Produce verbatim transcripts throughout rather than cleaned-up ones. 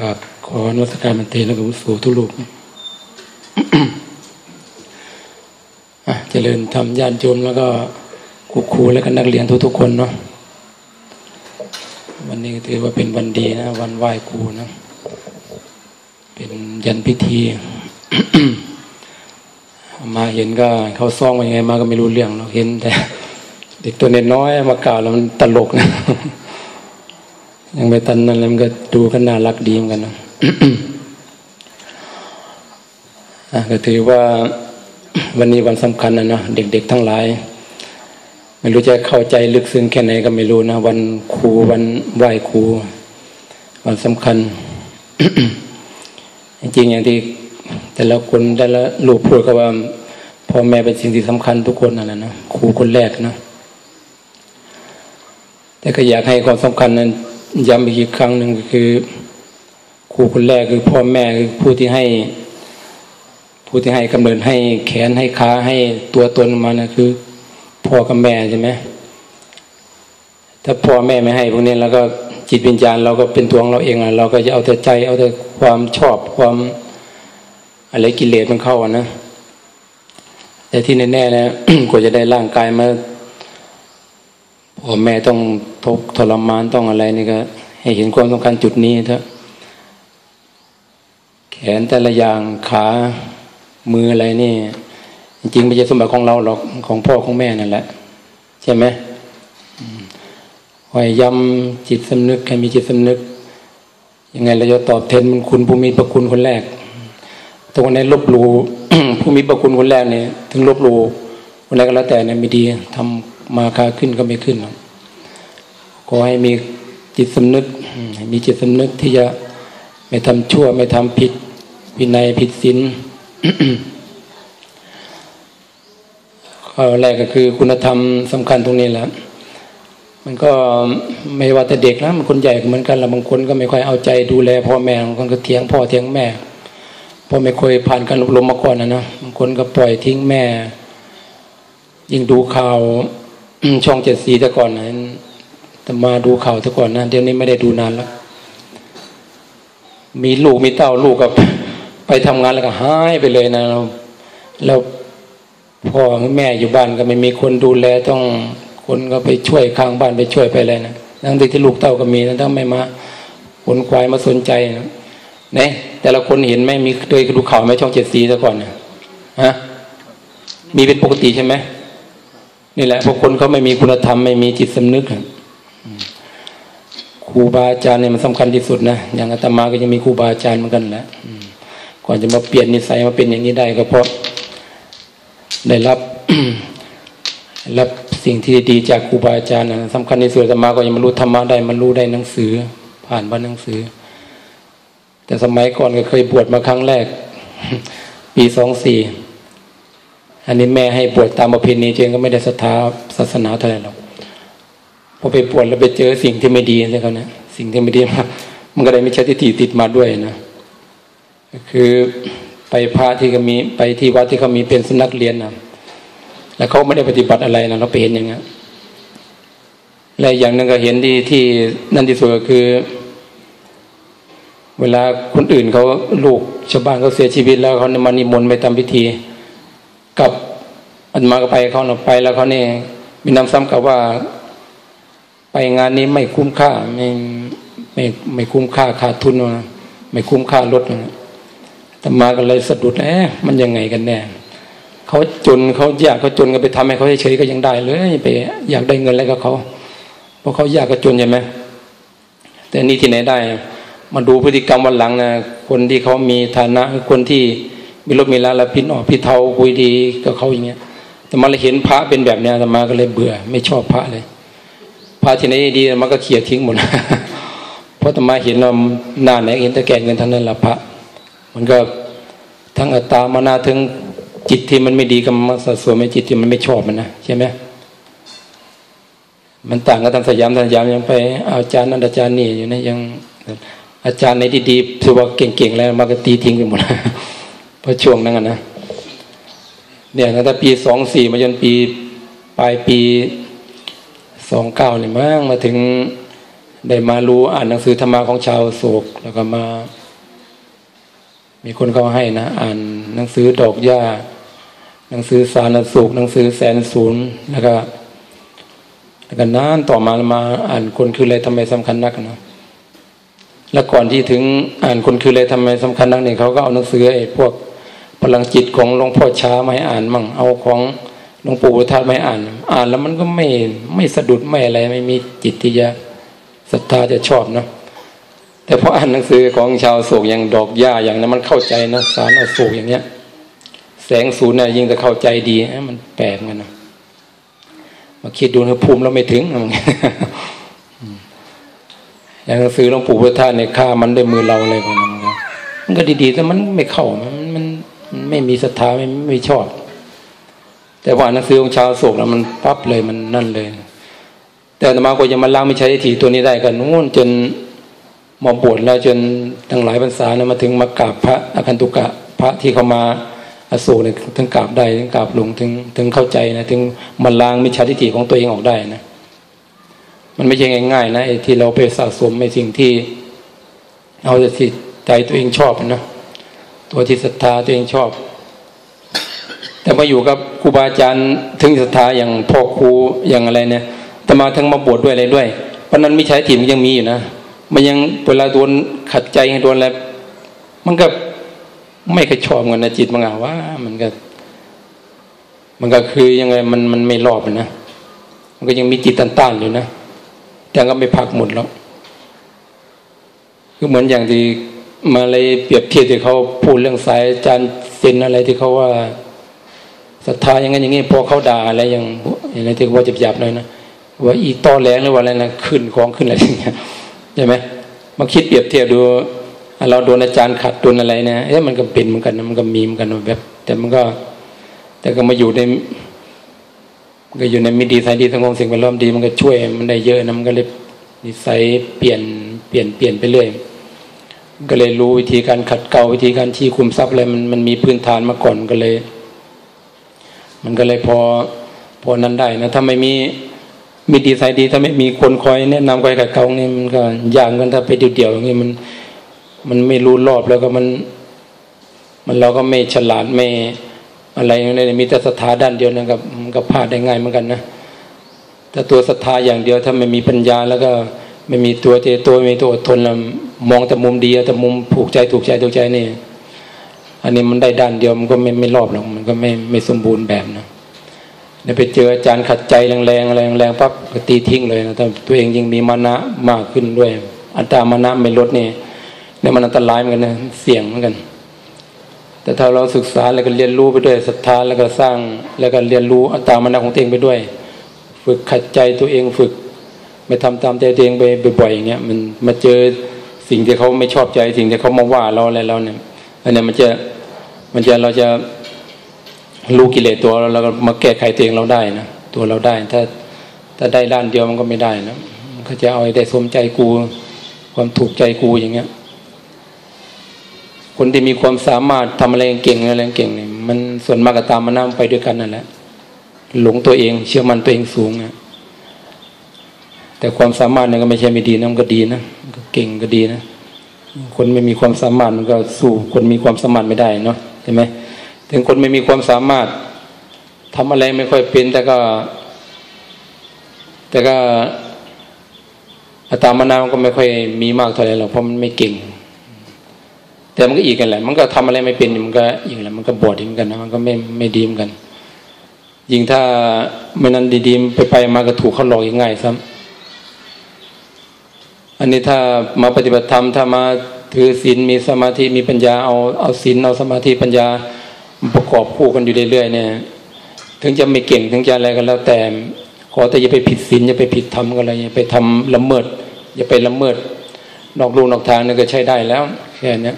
กราบขอนวัตการมันเตนและกับวุโสทุลุก เจริญธรรมญาติโยมแล้วก็ครูและก็นักเรียนทุกๆคนเนาะวันนี้ถือว่าเป็นวันดีนะวันไหว้ครูนะเป็นยันพิธี มาเห็นก็เขาซ่องยังไงมาก็ไม่รู้เรื่องเราเห็นแต่เด็กตัวเล็กน้อยมากล่าวแล้วมันตลกนะ ยังไม่ตันนั่นแล้วมันก็ดูก็น่ารักดีเหมือนกันนะ ก็ถือว่าวันนี้วันสำคัญนะเนาะเด็กๆทั้งหลายไม่รู้จะเข้าใจลึกซึ้งแค่ไหนก็ไม่รู้นะวันครูวันไหว้ครูวันสำคัญ จริงๆอย่างที่แต่ละคนแต่ละลูกพูดก็ว่าพ่อแม่เป็นสิ่งที่สำคัญทุกคนนั่นแหละนะครูคนแรกนะแต่ก็อยากให้ความสำคัญนั้นย้ำอีกครั้งหนึ่งก็คือครูคนแรกคือพ่อแม่คือผู้ที่ให้ผู้ที่ให้กำเนิดให้แขนให้ขาให้ตัวตนมานะคือพ่อกับแม่ใช่ไหมถ้าพ่อแม่ไม่ให้พวกนี้แล้วก็จิตวิญญาณเราก็เป็นตัวของเราเองอ่ะเราก็จะเอาแต่ใจเอาแต่ความชอบความอะไรกิเลสมันเข้าอ่ะนะแต่ที่แน่ๆนะ กว่าจะได้ร่างกายมาพ่อแม่ต้องทุกข์ทรมานต้องอะไรนี่ก็ให้เห็นความสำคัญจุดนี้เถอะแขนแต่ละอย่างขามืออะไรนี่จริงๆไม่ใช่สมบัติของเราหรอกของพ่อของแม่นั่นแหละใช่ไหมคอยย้ำจิตสำนึกให้มีจิตสำนึกยังไงเราจะตอบแทนคุณผู้มีพระคุณคนแรกตรงนี้ลบหลู่ ผู้มีพระคุณคนแรกเนี่ยถึงลบหลู่คนแรกก็แล้วแต่เนี่ยไม่ดีทำมาค้าขึ้นก็ไม่ขึ้นหรอกขอให้มีจิตสำนึกมีจิตสำนึกที่จะไม่ทำชั่วไม่ทำผิดวินัยผิดศีล ข้อแรกก็คือคุณธรรมสำคัญตรงนี้แหละมันก็ไม่ว่าแต่เด็กนะมันคนใหญ่เหมือนกันละบางคนก็ไม่ค่อยเอาใจดูแลพ่อแม่บางคนก็เถียงพ่อเถียงแม่พ่อไม่เคยผ่านการอบรมมาก่อนนะนะบางคนก็ปล่อยทิ้งแม่ยิ่งดูข่าว ช่องเจ็ดสีแต่ก่อนนะแต่มาดูข่าวแต่ก่อนนะเดี๋ยวนี้ไม่ได้ดูนานแล้วมีลูกมีเต้าลูกกับไปทำงานแล้วก็หายไปเลยนะเราเราพ่อแม่อยู่บ้านก็ไม่มีคนดูแลต้องคนก็ไปช่วยข้างบ้านไปช่วยไปอะไรนะทั้งที่ลูกเต้าก็มีนะถ้าไม่มาขนควายมาสนใจนะเนี่ยแต่ละคนเห็นไหมมีเคยดูข่าวไหมช่องเจ็ดสีแต่ก่อนนะฮะมีเป็นปกติใช่ไหมนี่แหละพวกคนเขาไม่มีคุณธรรมไม่มีจิตสำนึกครูบาอาจารย์เนี่ยมันสำคัญที่สุดนะอย่างอาตมาก็ยังมีครูบาอาจารย์เหมือนกันแหละก่อนจะมาเปลี่ยนนิสัยมาเป็นอย่างนี้ได้ก็เพราะได้รับ รับสิ่งที่ดีจากครูบาอาจารย์นะสำคัญที่สุดอาตมาก็ยังมารู้ธรรมะได้มารู้ได้หนังสือผ่านบ้านหนังสือแต่สมัยก่อนก็เคยบวชมาครั้งแรกปีสองสี่อันนี้แม่ให้บวชตามประเพณีเองก็ไม่ได้ศรัทธาศาสนาเท่าไหร่หรอกพอไปบวชแล้วไปเจอสิ่งที่ไม่ดีเลยเขาเนี่ยสิ่งที่ไม่ดีมันก็ได้มิจฉาทิฏฐิติดมาด้วยนะคือไปพระที่เขามีไปที่วัดที่เขามีเป็นสุนัขเลี้ยงนะแล้วเขาไม่ได้ปฏิบัติอะไรนะเราไปเห็นอย่างเงี้ยและอย่างนึงก็เห็นที่ที่นั่นที่สุดก็คือเวลาคนอื่นเขาลูกชาวบ้านเขาเสียชีวิตแล้วเขามานิมนต์ไปทำพิธีกับอันมาก็ไปเขาเราไปแล้วเขาเนี่ยมีน้ำซ้ำกับว่าไปงานนี้ไม่คุ้มค่าไม่ไม่ไม่คุ้มค่าขาดทุนนะไม่คุ้มค่ารถนะแต่มาก็เลยสะดุดแหมมันยังไงกันแน่เขาจนเขาอยากเขาจนก็ไปทำให้เขาเฉยๆก็ยังได้เลยไปอยากได้เงินอะไรกับเขาเพราะเขาอยากก็จนใช่ไหมแต่นี่ที่ไหนได้มาดูพฤติกรรมวันหลังนะคนที่เขามีฐานะคนที่มีรถมีลาละพินออกพิเทาคุยดีกับเขาอย่างเงี้ยแต่มาเลยเห็นพระเป็นแบบเนี้ยแต่มาก็เลยเบื่อไม่ชอบพระเลยพระที่ไหนดีมันก็เขี่ยทิ้งหมดเพราะธรรมะเห็นเราหน้าไหนเห็นแต่แก่เงินทั้งนั้นละพระมันก็ทั้งอัตตามานาทั้งจิตที่มันไม่ดีกับมันสัดส่วนในจิตที่มันไม่ชอบมันนะใช่ไหมมันต่างกันทางสยามสยามยังไปอาจารย์นั่นอาจารย์นี่อยู่นะยังอาจารย์ในดีๆถือว่าเก่งๆแล้วมันก็ตีทิ้งไปหมดเพราะช่วงนั้นนะเนี่ยตั้งแต่ปีสองสี่มาจนปีปลายปีสองเก้าเนี่ยมั้งมาถึง ได้มารู้อ่านหนังสือธรรมะของชาวโศกแล้วก็มามีคนเขาให้นะอ่านหนังสือดอกหญ้าหนังสือสารสุขหนังสือแสนศูนย์แล้วก็แล้วก็นานต่อมามาอ่านคนคืออะไรทำไมสำคัญนักนะแล้วก่อนที่ถึงอ่านคนคืออะไรทำไมสำคัญนักเนี่ยเขาก็เอาหนังสือไอ้พวกพลังจิตของหลวงพ่อช้ามาให้อ่านมั่งเอาของหลวงปู่ธาตุมาให้อ่านอ่านแล้วมันก็ไม่ไม่สะดุดไม่อะไรไม่มีจิตที่จะศรัทธาจะชอบนะแต่พออ่านหนังสือของชาวโศกอย่างดอกหญ้าอย่างนั้นมันเข้าใจนะสารโศกอย่างเนี้ยแสงศูนย์เนี่ยยิ่งจะเข้าใจดีมันแปลกกันนะมาคิดดูนะภูมิเราไม่ถึงอย่างหนังสือหลวงปู่ธาตุเนี่ยฆ่ามันด้วยมือเราอะไรของมันนะมันก็ดีๆแต่มันไม่เข้ามันมันไม่มีศรัทธาไม่ไม่ชอบแต่ว่าหนังสือของชาวโศกแล้วมันปั๊บเลยมันนั่นเลยแต่อาตมาก็ยังมาล้างไม่ใช่ทิฏฐิตัวนี้ได้กันนู่นจนมาบวชแล้วจนทั้งหลายพรรษานะมาถึงมากราบพระอคันตุกะพระที่เขามาอโศกเนี่ยถึงกราบได้ถึงกราบลงถึงถึงเข้าใจนะถึงมาล้างมิจฉาทิฏฐิของตัวเองออกได้นะมันไม่ใช่ง่ายๆนะไอ้ที่เราไปสะสมในสิ่งที่เอาแต่ใจตัวเองชอบนะตัวที่ศรัทธาตัวเองชอบแต่มาอยู่กับครูบาอาจารย์ถึงศรัทธาอย่างพ่อครูอย่างอะไรเนี่ยแต่มาทั้งมาบวชด้วยอะไรด้วยเพราะนั้นมิจฉาทิฏฐิมันยังมีอยู่นะมันยังเวลาโดนขัดใจโดนอะไรมันก็ไม่เคยชอบกันนะจิตมันอ่ะว่ามันก็มันก็คือยังไงมันมันไม่รอบนะมันก็ยังมีจิตต้านๆอยู่นะแต่ก็ไม่พักหมดแล้วคือเหมือนอย่างที่มาเลยเปรียบเทียบที่เขาพูดเรื่องสายอาจารย์เซนอะไรที่เขาว่าศรัทธาอย่างนั้นอย่างนี้พอเขาด่าอะไรอย่างอะไรที่ว่าหยาบๆหน่อยนะว่าอีตอแหลงหรือว่าอะไรนะขึ้นของขึ้นอะไรอย่างเงี้ยใช่ไหมมาคิดเปรียบเทียบดูเราโดนอาจารย์ขัดโดนอะไรนะเอ๊ะมันก็เป็นเหมือนกันมันก็มีเหมือนกันแบบแต่มันก็แต่ก็มาอยู่ในก็อยู่ในมิดีไซน์ดีสังคมสิ่งแวดล้อมดีมันก็ช่วยมันได้เยอะนะมันก็เลยนิสัยเปลี่ยนเปลี่ยนเปลี่ยนไปเรื่อยก็เลยรู้วิธีการขัดเกลาวิธีการชี้คุมทรัพย์อะไรมันมันมีพื้นฐานมาก่อนก็เลยมันก็เลยพอพอนั้นได้นะถ้าไม่มีมีดีไซน์ดีถ้าไม่มีคนคอยแนะนำคอยขัดเกลาเนี่ยมันก็ยากกันถ้าไปเดี่ยวๆอย่างนี้มันมันไม่รู้รอบแล้วก็มันมันเราก็ไม่ฉลาดไม่อะไรเนี่ยมีแต่ศรัทธาด้านเดียวนั่นกับกับพลาดได้ง่ายเหมือนกันนะแต่ตัวศรัทธาอย่างเดียวถ้าไม่มีปัญญาแล้วก็ไม่มีตัวเจตัวไม่มีตัวอดทนแล้วมองแต่มุมดีแต่มุมผูกใจถูกใจถูกใจนี่อันนี้มันได้ด้านเดียวมันก็ไม่ไม่รอบหรอกมันก็ไม่ไม่สมบูรณ์แบบนะเนี่ยไปเจออาจารย์ขัดใจแรงๆแรงแรงปั๊บก็ตีทิ้งเลยนะแต่ตัวเองยิ่งมีมานะมากขึ้นด้วยอัตตามานะไม่ลดนี่เนี่ยมันอันตรายเหมือนกันนะเสี่ยงเหมือนกันแต่ถ้าเราศึกษาแล้วก็เรียนรู้ไปด้วยศรัทธาแล้วก็สร้างแล้วก็เรียนรู้อัตตามานะของตัวเองไปด้วยฝึกขัดใจตัวเองฝึกไม่ทำตามใจตัวเองไปบ่อยๆอย่างเงี้ยมันมาเจอสิ่งที่เขาไม่ชอบใจสิ่งที่เขามาว่าเราอะไรเราเนี่ยอันนี้มันจะมันจะเราจะรู้กิเลสตัวเราแล้วก็มาแก้ไขตัวเองเราได้นะตัวเราได้ถ้าถ้าได้ด้านเดียวมันก็ไม่ได้นะเขาจะเอาได้สมใจกูความถูกใจกูอย่างเงี้ยคนที่มีความสามารถทำอะไรเก่งอะไรเก่งเนี่ยมันส่วนมากก็ตามมานั่งไปด้วยกันนั่นแหละหลงตัวเองเชื่อมันตัวเองสูงนะแต่ความสามารถเนี่ยก็ไม่ใช่ไม่ดีนะมันก็ดีนะก็เก่งก็ดีนะคนไม่มีความสามารถมันก็สู้คนมีความสามารถไม่ได้เนาะใช่ไหมถึงคนไม่มีความสามารถทำอะไรไม่ค่อยเป็นแต่ก็แต่ก็ตามมานั่งก็ไม่ค่อยมีมากเท่าไหร่หรอกเพราะมันไม่เก่งแต่มันก็อีกกันแหละมันก็ทำอะไรไม่เป็นมันก็อีกแหละมันก็บวชเหมือนกันนะมันก็ไม่ไม่ดีเหมือนกันยิ่งถ้าไม่นั้นดีๆไปไปมาก็ถูกเขาหลอกง่ายซ้ำอันนี้ถ้ามาปฏิบัติธรรมถ้ามาถือศีลมีสมาธิมีปัญญาเอาเอาศีลเอาสมาธิปัญญาประกอบคู่กันอยู่เรื่อยๆเนี่ยถึงจะไม่เก่งถึงจะอะไรกันแล้วแต่ขอแต่อย่าไปผิดศีลอย่าไปผิดธรรมกันเลยอย่าไปทำละเมิดอย่าไปละเมิดนอกลู่นอกทางนี่ก็ใช้ได้แล้วแค่นี้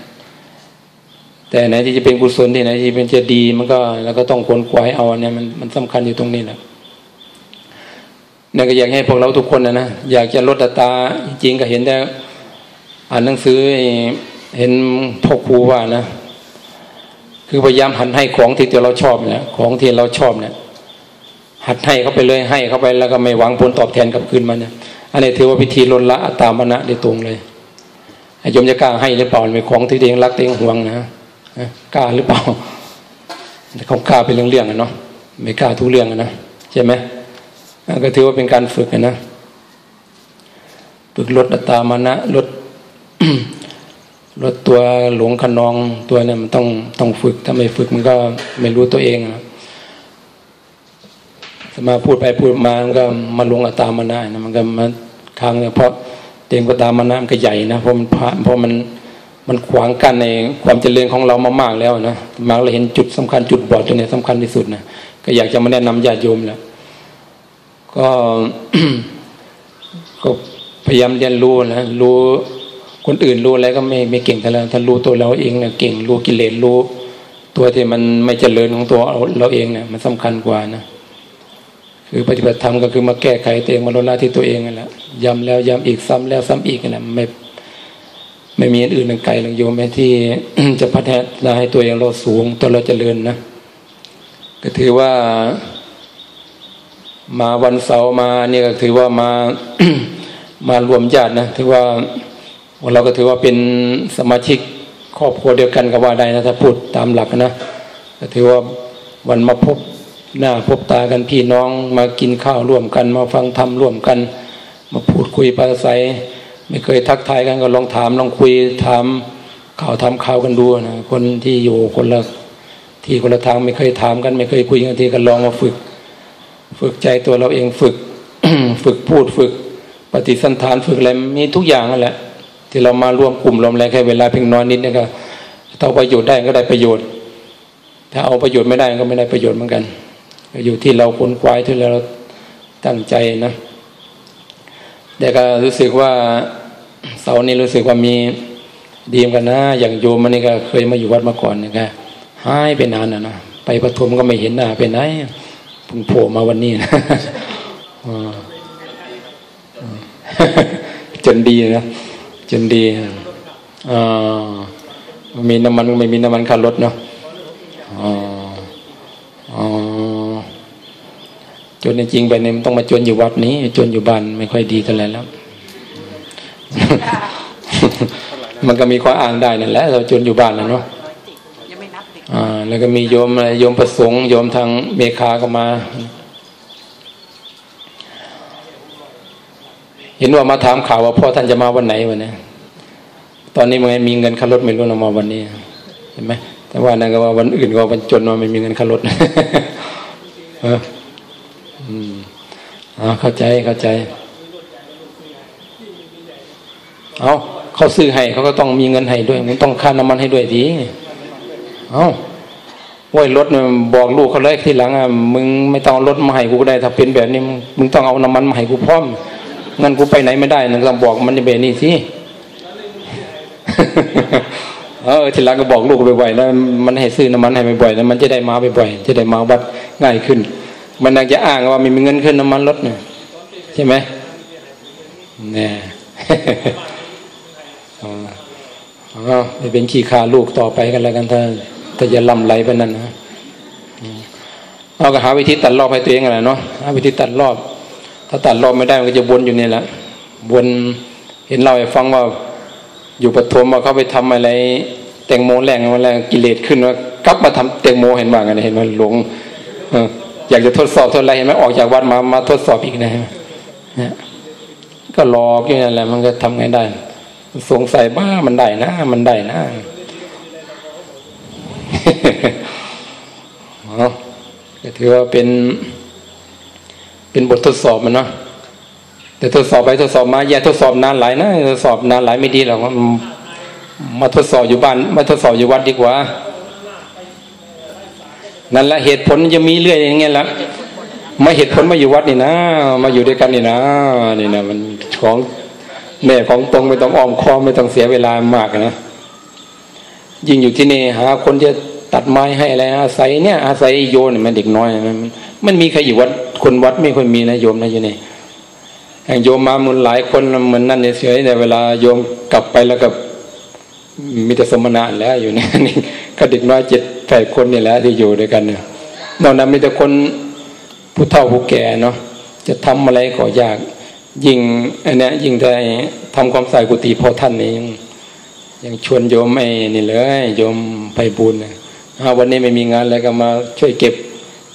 แต่ไหนที่จะเป็นกุศลที่ไหนที่เป็นจะดีมันก็แล้วก็ต้องขวนขวายเอาเนี่ยมันมันสำคัญอยู่ตรงนี้แหละนั่นก็อยากให้พวกเราทุกคนนะนะอยากจะลดอัตตาจริงก็เห็นแต่อ่านหนังสือเห็นพ่อครูว่านะคือพยายามหันให้ของที่ตัวเราชอบเนี่ยของที่เราชอบเนี่ยหัดให้เขาไปเลยให้เขาไปแล้วก็ไม่หวังผลตอบแทนกลับคืนมาเนี่ย อันนี้ถือว่าพิธีลดละอัตตามนะได้ตรงเลยโยมจะกล้าให้หรือเปล่าเป็นของที่ตัวเองรักตัวเองหวงนะกล้าหรือเปล่าเขากล้าเป็นเรื่องๆกันเนาะไม่กล้าทุกเรื่องกันนะใช่ไหมก็ถือว่าเป็นการฝึกกันนะฝึกลดอัตตามนะลด ลดตัวหลงขนองตัวเนี่ยมันต้องต้องฝึกถ้าไม่ฝึกมันก็ไม่รู้ตัวเองสมาพูดไปพูดมามันก็มาลงอัตตามนะนะมันก็มาทางเนี่ยเพราะเต็มอัตตามนะมันก็ใหญ่นะเพราะมันเพราะมันมันขวางกันในความเจริญของเรามากๆแล้วนะมาเราเห็นจุดสำคัญจุดบอดตัวนี้สำคัญที่สุดนะก็อยากจะมาแนะนำญาติโยมแล้วก็ ก็พยายามเรียนรู้นะรู้คนอื่นรู้อะไรก็ไม่ไม่เก่งเท่าเราถ้ารู้ตัวเราเองเนี่ยเก่งรู้กิเลสรู้ตัวที่มันไม่เจริญของตัวเราเองเนี่ยมันสำคัญกว่านะคือปฏิบัติธรรมก็คือมาแก้ไขตัวเองมาลดละที่ตัวเองนั่นแหละย้ำแล้วย้ำอีกซ้ำแล้วซ้ำอีกนั่นแหละไม่ไม่มีอื่นอื่นไกลหรอกโยมที่ จะพัฒนาให้ตัวเองเราสูงตัวเราเจริญนะก็ถือว่ามาวันเสาร์มาเนี่ยก็ถือว่ามา มารวมญาตินะถือว่าเราก็ถือว่าเป็นสมาชิกครอบครัวเดียวกันกับว่าได้นะถ้าพูดตามหลักนะก็ถือว่าวันมาพบหน้าพบตากันพี่น้องมากินข้าวร่วมกันมาฟังธรรมร่วมกันมาพูดคุยปราศัยไม่เคยทักทายกันก็ลองถามลองคุยถามข่าวถามข่าวกันดูนะคนที่อยู่คนละที่คนละทางไม่เคยถามกันไม่เคยคุยกันทีกันลองมาฝึกฝึกใจตัวเราเองฝึก ฝึกพูดฝึกปฏิสันฐานฝึกอะไรมีทุกอย่างนั่นแหละที่เรามารวมกลุ่มรวมอะไรแค่เวลาเพียงน้อยนิดนี่ก็ถ้าประโยชน์ได้ก็ได้ประโยชน์ถ้าเอาประโยชน์ไม่ได้ก็ไม่ได้ประโยชน์เหมือนกันอยู่ที่เราค้นคว้าที่เราตั้งใจนะแต่ก็รู้สึกว่าเสาร์นี้รู้สึกว่ามีดีมกันนะอย่างโยมมันนี่ก็เคยมาอยู่วัดมาก่อนนี่ก็หายไปนานนะนะไปปฐมก็ไม่เห็นหน้าไปไหนเพิ่งโผล่มาวันนี้นะ จนดีนะจนดีอ่ามีน้ำมันไม่มีน้ำมันขับรถเนาะอ๋ออ๋อจนจริงๆไปเนี่ยมันต้องมาจนอยู่วัดนี้จนอยู่บ้านไม่ค่อยดีเท่าไหร่แล้ว มันก็มีข้ออ้างได้นั่นแหละเราจนอยู่บ้านแล้วเนาะอ่าแล้วก็มีโยมอะไรโยมประสงค์โยมทางเมคาก็มาเห็นว่ามาถามข่าวว่าพ่อท่านจะมาวันไหนวันนี้ตอนนี้มันมีเงินค่ารถไม่รู้นะมาวันนี้เห็นไหมแต่ว่านั่นก็ว่าวันอื่นก็วันจนมาไม่มีเงินค่ารถ เอออืมอ๋อเข้าใจเข้าใจเอาเขาซื้อให้เขาก็ต้องมีเงินให้ด้วยมันต้องค่าน้ำมันให้ด้วยดีเอาโอ้ยรถเนี่ยบอกลูกเขาเลยทีหลังอ่ะมึงไม่ต้องรถมาให้กูก็ได้ถ้าเป็นแบบนี้มึงต้องเอาน้ำมันมาให้กูพร้อมงั้นกูไปไหนไม่ได้นะต้องบอกมันในเบนี่สิ เออทีหลังก็บอกลูกบ่อยๆนะมันให้ซื้อน้ำมันให้บ่อยๆนะมันจะได้มาบ่อยๆจะได้มาวัดง่ายขึ้นมันยังจะอ้างว่ามีเงินขึ้นน้ำมันรถเนี่ยใช่ไหมแน่ อ๋อไม่เป็นขี้ขาลูกต่อไปกันแล้วกันถ้าแต่จะล่ำไหลไปนั่นนะเอาก็หาวิธีตัดรอบให้ตัวเองอะไรเนาะหาวิธีตัดรอบถ้าตัดรอบไม่ได้มันก็จะวนอยู่นี่แหละวนเห็นเราไอ้ฟังว่าอยู่ปฐมว่าเขาไปทำอะไรแตงโมแรงอะไรกิเลสขึ้นว่ากลับมาทำแตงโมเห็นว่าไงเห็นว่าหลงอยากจะทดสอบทดอะไรเห็นไหมออกจากวัดมามาทดสอบอีกนะเนี่ยก็หลอกอยู่นั่นแหละมันก็ทำไงได้สงสัยบ้ามันได้นะมันได้นะ อ๋อก็ถือว่าเป็นเป็นบททดสอบมันเนาะแต่ทดสอบไปทดสอบมาอย่าทดสอบนานหลายนะทดสอบนานหลายไม่ดีหรอกมาทดสอบอยู่บ้านมาทดสอบอยู่วัดดีกว่านั่นแหละเหตุผลจะมีเรื่อยอย่างเงี้ยละมาเหตุผลมาอยู่วัดนี่นะมาอยู่ด้วยกันนี่นะนี่นะมันของแม่ของตรงไม่ต้องอ้อมค้อมไม่ต้องเสียเวลามากนะยิ่งอยู่ที่นี่หาคนจะตัดไม้ให้อะไรอาศัยเนี่ยอาศัยโยนมันเด็กน้อยมันมันมีใครอยู่วัดคนวัดไม่ค่อยมีนะโยมนะอยู่นี่อย่างโยมมาหมุนหลายคนเหมือนนั่นเฉยๆในเวลาโยมกลับไปแล้วกับมีแต่สมณะแล้วอยู่นี่นี่ก็เด็กน้อยเจ็ดแปดคนนี่แหละที่อยู่ด้วยกันเนี่ยนอกนั้นมีแต่คนผู้เฒ่าผู้แก่เนาะจะทำอะไรก็ยาก ยิ่งไอ้นี่ยิ่งได้ทำความใส่กุฏิพ่อท่านนี้ยังชวนโยมไอ้นี่เลยโยมไพบูลย์นะวันนี้ไม่มีงานอะไรก็มาช่วยเก็บ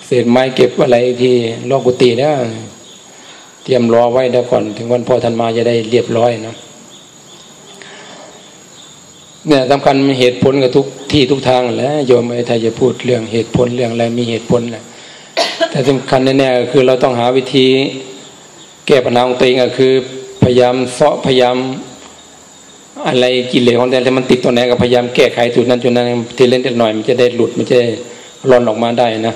เศษไม้เก็บอะไรที่รอบกุฏินะเตรียมรอไว้แล้วก่อนถึงวันพ่อท่านมาจะได้เรียบร้อยนะเนี่ยสำคัญเหตุผลกับทุกที่ทุกทางแล้วโยมไอ้ไทยจะพูดเรื่องเหตุผลเรื่องอะไรมีเหตุผลแหละแต่สำคัญแน่ๆคือเราต้องหาวิธีแก้ปัญหาของตัวเองก็คือพยายามเสาะพยายามอะไรกิเลสของแต่ละมันติดตัวไหนก็พยายามแก้ไขจุดนั้นจุดนั้นทีเล่นทีหน่อยมันจะได้หลุดมันจะร่อนออกมาได้นะ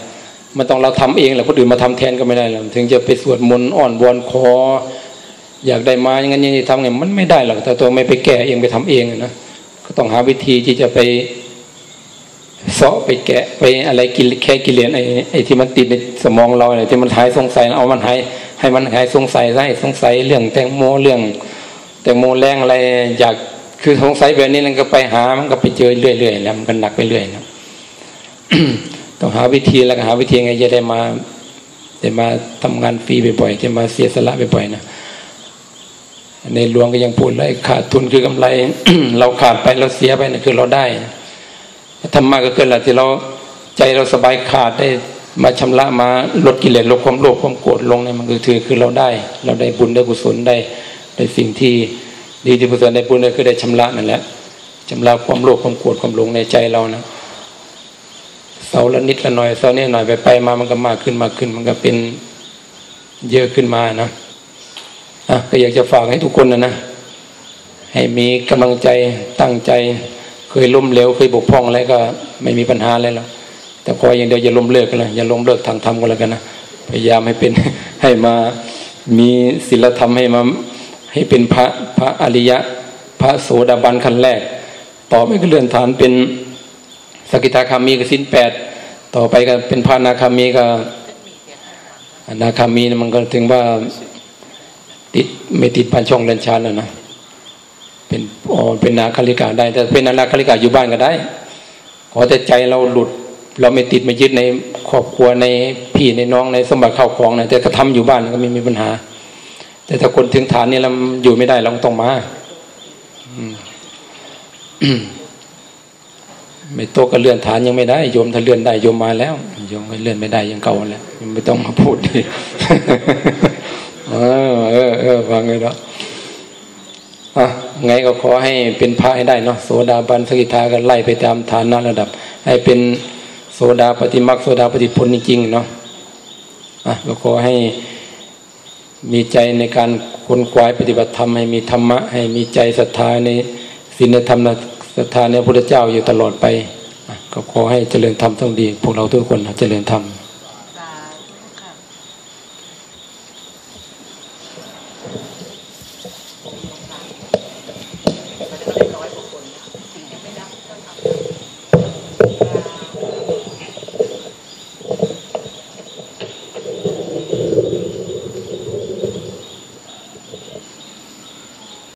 มันต้องเราทำเองแหละคนอื่นมาทำแทนก็ไม่ได้หรอกถึงจะไปสวดมนต์อ้อนวอนขออยากได้มาอย่างนั้นอย่างนี้ทำไงมันไม่ได้หรอกแต่ตัวไม่ไปแก้เองไปทำเองนะก็ต้องหาวิธีที่จะไปเสาะไปแกะไปอะไรกินแค่กิเลสไอ้ไอ้ที่มันติดในสมองเราเนี่ยที่มันหายสงสัยเอามันหายให้มันหายสงสัยได้สงสัยเรื่องแตงโมเรื่องแตงโมแรงอะไรอยากคือสงสัยแบบนี้มันก็ไปหามันก็ไปเจอเรื่อยๆแล้วมันก็หนักไปเรื่อยนะ ต้องหาวิธีแล้วหาวิธีไงจะได้มาจะมาทำงานฟรีบ่อยๆจะมาเสียสละบ่อยๆนะในหลวงก็ยังพูดเลยขาดทุนคือกำไร เราขาดไปเราเสียไปนะคือเราได้ธรรมะก็เกิดแหละที่เราใจเราสบายขาดได้มาชำระมาลดกิเลสลดความโลภความโกรธลงเนี่ยมันก็คือคือเราได้เราได้บุญได้กุศลได้ได้สิ่งที่ดีที่กุศลได้บุญเนี่ยคือได้ชำระนั่นแหละชำระความโลภความโกรธความหลงในใจเรานะเสาละนิดละหน่อยเสาเนี่ยหน่อยไปไปมามันก็มากขึ้นมากขึ้นมันก็เป็นเยอะขึ้นมานะอ่ะก็อยากจะฝากให้ทุกคนนะนะให้มีกำลังใจตั้งใจเคยล้มเหลวเคยบกพร่องอะไรก็ไม่มีปัญหาอะไรหรอกแต่ขออย่างเดียวอย่าล้มเลิกกันเลยอย่าล้มเลิกทางธรรมกันแล้วกันนะพยายามให้เป็นให้มามีศีลธรรมให้มาให้เป็นพระพระอริยะพระโสดาบันขั้นแรกต่อไปก็เลื่อนฐานเป็นสกิทาคามีก็สิ้นแปดต่อไปก็เป็นพระอนาคามีก็อนาคามีมันก็ถึงว่าติดไม่ติดพันช่องเรือนชานแล้วนะเป็นอ๋อเป็นนาคาลิกาได้แต่เป็นนาคาลิกาอยู่บ้านก็ได้ขอแต่ใจเราหลุดเราไม่ติดไม่ยึดในครอบครัวในพี่ในน้องในสมบัติข้าวของนะแต่กระทำอยู่บ้านก็ไม่มีปัญหาแต่ถ้าคนถึงฐานนี่เราอยู่ไม่ได้เราต้องมา ไม่โตก็เลื่อนฐานยังไม่ได้โยมถ้าเลื่อนได้โยมมาแล้วโยมก็เลื่อนไม่ได้ยังเก่าแล้วไม่ต้องมาพูดดิเออเออเออฟังเลยเนาะอ่ะไงก็ขอให้เป็นพระให้ได้เนาะโสดาบันสกิทากันไล่ไปตามฐานนั้นระดับให้เป็นโสดาปฏิมรรคโสดาปฏิผลจริงๆเนาะอ่ะก็ขอให้มีใจในการค้นคว้าปฏิบัติธรรมให้มีธรรมะให้มีใจศรัทธาในศีลธรรมศรัทธาในพระพุทธเจ้าอยู่ตลอดไปอ่ะก็ขอให้เจริญธรรมต้องดีพวกเราทุกคนนะเจริญธรรม